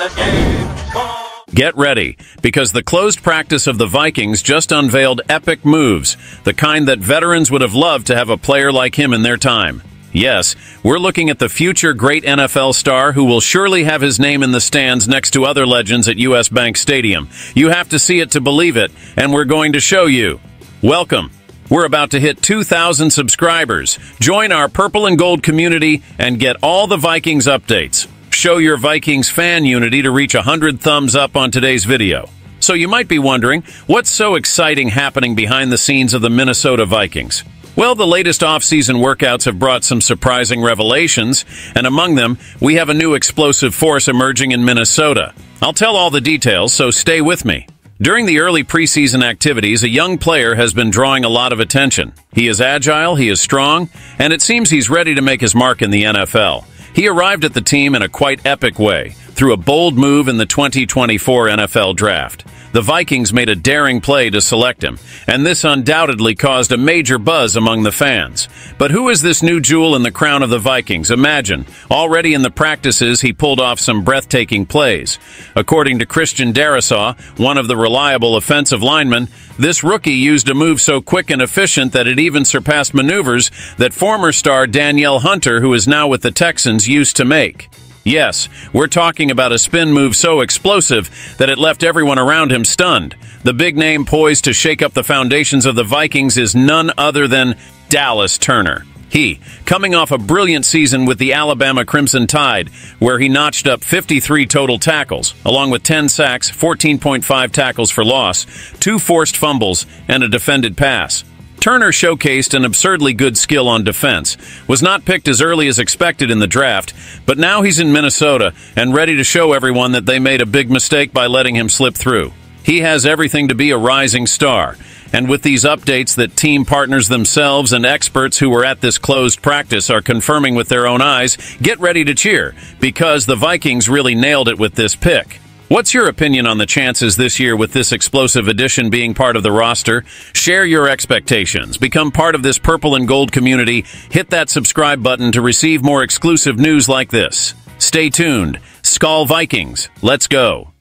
the game ball. Get ready, because the closed practice of the Vikings just unveiled epic moves, the kind that veterans would have loved to have a player like him in their time. Yes, we're looking at the future great NFL star who will surely have his name in the stands next to other legends at U.S. Bank Stadium. You have to see it to believe it, and we're going to show you. Welcome. We're about to hit 2,000 subscribers. Join our purple and gold community and get all the Vikings updates. Show your Vikings fan unity to reach 100 thumbs up on today's video. So you might be wondering, what's so exciting happening behind the scenes of the Minnesota Vikings? Well, the latest off-season workouts have brought some surprising revelations, and among them, we have a new explosive force emerging in Minnesota. I'll tell all the details, so stay with me. During the early preseason activities, a young player has been drawing a lot of attention. He is agile, he is strong, and it seems he's ready to make his mark in the NFL. He arrived at the team in a quite epic way, through a bold move in the 2024 NFL Draft. The Vikings made a daring play to select him, and this undoubtedly caused a major buzz among the fans. But who is this new jewel in the crown of the Vikings? Imagine, already in the practices, he pulled off some breathtaking plays. According to Christian Darrisaw, one of the reliable offensive linemen, this rookie used a move so quick and efficient that it even surpassed maneuvers that former star Danielle Hunter, who is now with the Texans, used to make. Yes, we're talking about a spin move so explosive that it left everyone around him stunned. The big name poised to shake up the foundations of the Vikings is none other than Dallas Turner. He, coming off a brilliant season with the Alabama Crimson Tide, where he notched up 53 total tackles, along with 10 sacks, 14.5 tackles for loss, 2 forced fumbles, and a defended pass. Turner showcased an absurdly good skill on defense, was not picked as early as expected in the draft, but now he's in Minnesota and ready to show everyone that they made a big mistake by letting him slip through. He has everything to be a rising star, and with these updates that team partners themselves and experts who were at this closed practice are confirming with their own eyes, get ready to cheer, because the Vikings really nailed it with this pick. What's your opinion on the chances this year with this explosive addition being part of the roster? Share your expectations. Become part of this purple and gold community. Hit that subscribe button to receive more exclusive news like this. Stay tuned. SKOL Vikings. Let's go.